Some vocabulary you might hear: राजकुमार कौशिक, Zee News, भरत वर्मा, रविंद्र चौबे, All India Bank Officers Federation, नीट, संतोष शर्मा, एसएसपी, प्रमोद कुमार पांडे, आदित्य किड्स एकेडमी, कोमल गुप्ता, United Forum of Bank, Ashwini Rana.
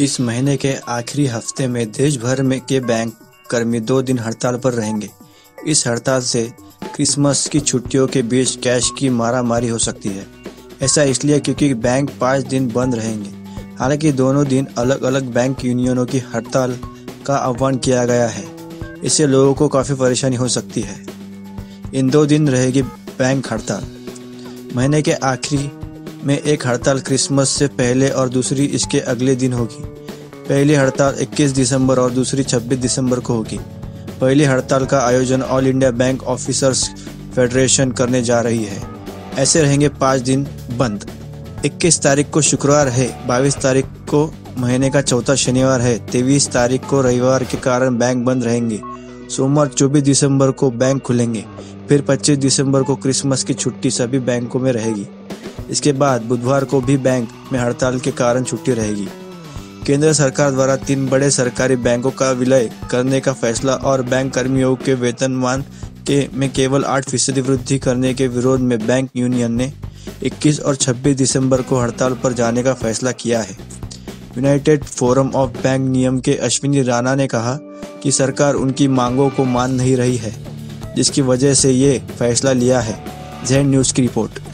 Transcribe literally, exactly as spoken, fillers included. इस महीने के आखिरी हफ्ते में देश भर में के बैंक कर्मी दो दिन हड़ताल पर रहेंगे। इस हड़ताल से क्रिसमस की छुट्टियों के बीच कैश की मारामारी हो सकती है। ऐसा इसलिए क्योंकि बैंक पाँच दिन बंद रहेंगे। हालांकि दोनों दिन अलग अलग बैंक यूनियनों की हड़ताल का आह्वान किया गया है। इससे लोगों को काफ़ी परेशानी हो सकती है। इन दो दिन रहेगी बैंक हड़ताल। महीने के आखिरी में एक हड़ताल क्रिसमस से पहले और दूसरी इसके अगले दिन होगी। पहली हड़ताल इक्कीस दिसंबर और दूसरी छब्बीस दिसंबर को होगी। पहली हड़ताल का आयोजन all India bank officers federation करने जा रही है। ऐसे रहेंगे पाँच दिन बंद। इक्कीस तारीख को शुक्रवार है, बाईस तारीख को महीने का चौथा शनिवार है, तेईस तारीख को रविवार के कारण बैंक बंद रहेंगे। सोमवार चौबीस दिसंबर को बैंक खुलेंगे, फिर पच्चीस दिसंबर को क्रिसमस की छुट्टी सभी बैंकों में रहेगी। इसके बाद बुधवार को भी बैंक में हड़ताल के कारण छुट्टी रहेगी। केंद्र सरकार द्वारा तीन बड़े सरकारी बैंकों का विलय करने का फैसला और बैंक कर्मियों के वेतनमान के में केवल आठ फीसदी वृद्धि करने के विरोध में बैंक यूनियन ने इक्कीस और छब्बीस दिसंबर को हड़ताल पर जाने का फैसला किया है। यूनाइटेड फोरम ऑफ बैंक नियम के अश्विनी राणा ने कहा कि सरकार उनकी मांगों को मान नहीं रही है, जिसकी वजह से ये फैसला लिया है। ज़ी न्यूज़ की रिपोर्ट।